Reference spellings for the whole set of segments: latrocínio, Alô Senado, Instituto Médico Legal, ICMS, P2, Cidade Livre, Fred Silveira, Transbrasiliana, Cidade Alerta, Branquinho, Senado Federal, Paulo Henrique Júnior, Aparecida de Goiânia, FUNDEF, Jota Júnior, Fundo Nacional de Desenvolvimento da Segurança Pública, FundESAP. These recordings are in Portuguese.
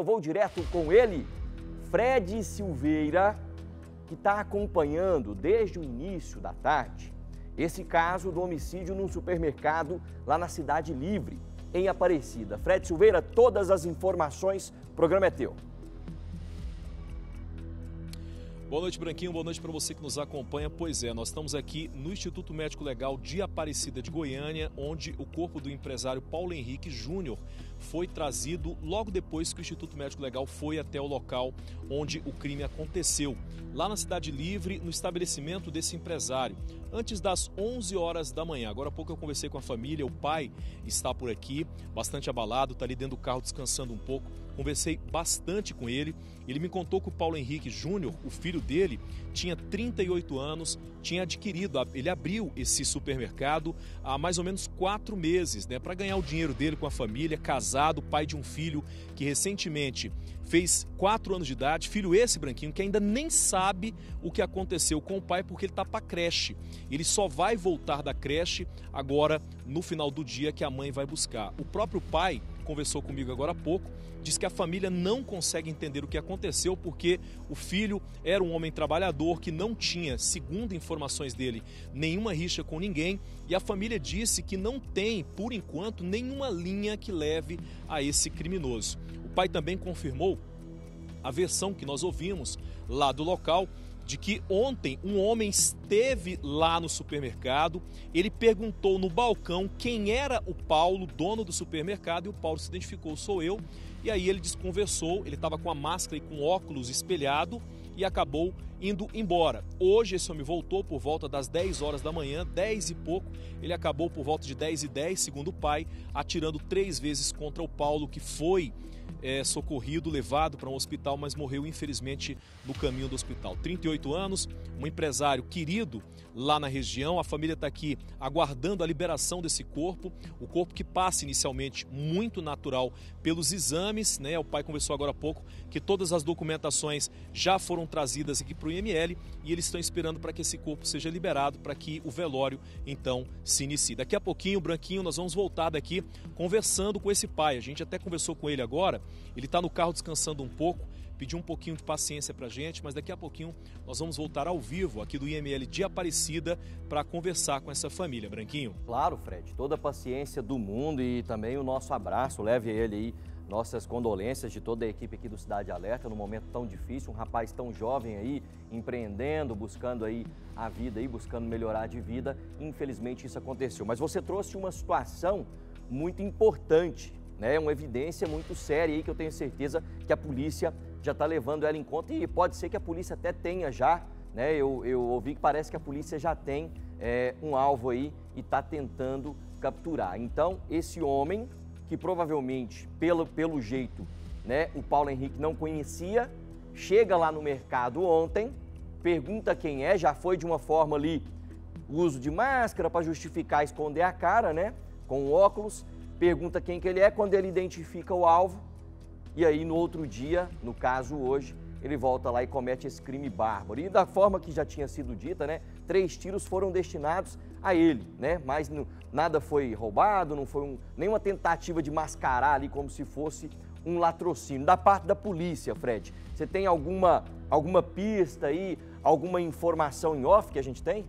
eu vou direto com ele, Fred Silveira, que está acompanhando desde o início da tarde esse caso do homicídio num supermercado lá na Cidade Livre, em Aparecida. Fred Silveira, todas as informações, o programa é teu. Boa noite, Branquinho. Boa noite para você que nos acompanha. Pois é, nós estamos aqui no Instituto Médico Legal de Aparecida de Goiânia, onde o corpo do empresário Paulo Henrique Júnior foi trazido logo depois que o Instituto Médico Legal foi até o local onde o crime aconteceu, lá na Cidade Livre, no estabelecimento desse empresário, antes das 11 horas da manhã. Agora há pouco eu conversei com a família, o pai está por aqui, bastante abalado, está ali dentro do carro descansando um pouco. Conversei bastante com ele, ele me contou que o Paulo Henrique Júnior, o filho dele, tinha 38 anos, tinha adquirido, ele abriu esse supermercado há mais ou menos 4 meses, né, para ganhar o dinheiro dele com a família, casado, pai de um filho que recentemente fez 4 anos de idade, filho esse, Branquinho, que ainda nem sabe o que aconteceu com o pai porque ele está para a creche. Ele só vai voltar da creche agora no final do dia que a mãe vai buscar. O próprio pai conversou comigo agora há pouco, diz que a família não consegue entender o que aconteceu porque o filho era um homem trabalhador que não tinha, segundo informações dele, nenhuma rixa com ninguém, e a família disse que não tem, por enquanto, nenhuma linha que leve a esse criminoso. O pai também confirmou a versão que nós ouvimos lá do local, de que ontem um homem esteve lá no supermercado, ele perguntou no balcão quem era o Paulo, dono do supermercado, e o Paulo se identificou, sou eu, e aí ele desconversou, ele estava com a máscara e com óculos espelhado e acabou indo embora. Hoje esse homem voltou por volta das 10 horas da manhã, 10 e pouco, ele acabou por volta de 10h10, segundo o pai, atirando 3 vezes contra o Paulo, que foi socorrido, levado para um hospital, mas morreu infelizmente no caminho do hospital. 38 anos, um empresário querido lá na região, a família está aqui aguardando a liberação desse corpo, o corpo que passa inicialmente muito natural pelos exames, né? O pai conversou agora há pouco que todas as documentações já foram trazidas aqui para o IML e eles estão esperando para que esse corpo seja liberado, para que o velório então se inicie. Daqui a pouquinho, Branquinho, nós vamos voltar daqui conversando com esse pai, a gente até conversou com ele agora. Ele está no carro descansando um pouco, pediu um pouquinho de paciência para a gente, mas daqui a pouquinho nós vamos voltar ao vivo aqui do IML de Aparecida para conversar com essa família, Branquinho. Claro, Fred, toda a paciência do mundo e também o nosso abraço, leve ele aí, nossas condolências de toda a equipe aqui do Cidade Alerta, num momento tão difícil, um rapaz tão jovem aí, empreendendo, buscando aí a vida, aí, buscando melhorar de vida, infelizmente isso aconteceu. Mas você trouxe uma situação muito importante, né, uma evidência muito séria aí que eu tenho certeza que a polícia já está levando ela em conta e pode ser que a polícia até tenha já, né, eu ouvi que parece que a polícia já tem um alvo aí e está tentando capturar. Então, esse homem, que provavelmente, pelo jeito, né, o Paulo Henrique não conhecia, chega lá no mercado ontem, pergunta quem é, já foi de uma forma ali, uso de máscara para justificar esconder a cara, né, com óculos, pergunta quem que ele é, quando ele identifica o alvo, e aí no outro dia, no caso hoje, ele volta lá e comete esse crime bárbaro. E da forma que já tinha sido dita, né, 3 tiros foram destinados a ele, né, mas nada foi roubado, não foi nenhuma tentativa de mascarar ali como se fosse um latrocínio. Da parte da polícia, Fred, você tem alguma pista aí, alguma informação em off que a gente tem?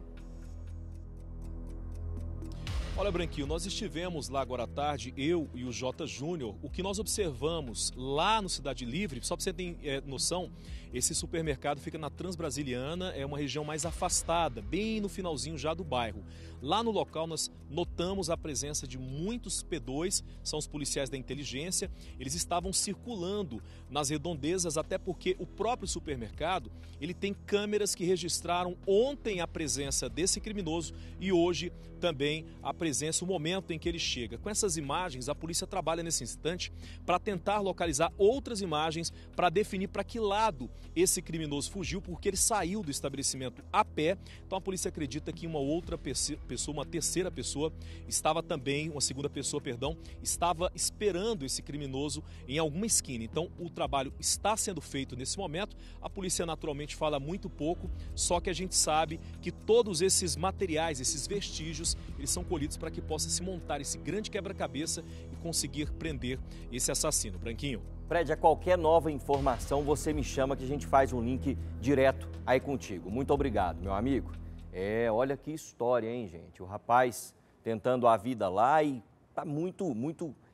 Olha, Branquinho, nós estivemos lá agora à tarde, eu e o Jota Júnior. O que nós observamos lá no Cidade Livre, só para você ter noção, esse supermercado fica na Transbrasiliana, é uma região mais afastada, bem no finalzinho já do bairro. Lá no local nós notamos a presença de muitos P2, são os policiais da inteligência. Eles estavam circulando nas redondezas, até porque o próprio supermercado, ele tem câmeras que registraram ontem a presença desse criminoso e hoje também a presença, o momento em que ele chega. Com essas imagens, a polícia trabalha nesse instante para tentar localizar outras imagens para definir para que lado esse criminoso fugiu, porque ele saiu do estabelecimento a pé. Então a polícia acredita que uma outra pessoa, uma terceira pessoa, estava também, uma segunda pessoa, perdão, estava esperando esse criminoso em alguma esquina. Então o trabalho está sendo feito nesse momento. A polícia naturalmente fala muito pouco, só que a gente sabe que todos esses materiais, esses vestígios, eles são colhidos para que possa se montar esse grande quebra-cabeça e conseguir prender esse assassino, Branquinho. Fred, a qualquer nova informação você me chama que a gente faz um link direto aí contigo. Muito obrigado, meu amigo. É, olha que história, hein, gente? O rapaz tentando a vida lá e tá muito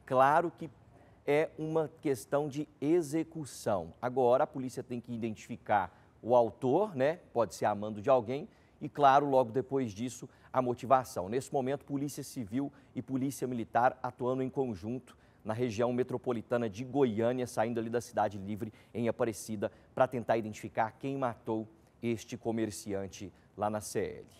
claro que é uma questão de execução. Agora a polícia tem que identificar o autor, né? Pode ser a mando de alguém e, claro, logo depois disso, a motivação. Nesse momento, Polícia Civil e Polícia Militar atuando em conjunto na região metropolitana de Goiânia, saindo ali da Cidade Livre em Aparecida, para tentar identificar quem matou este comerciante lá na CL.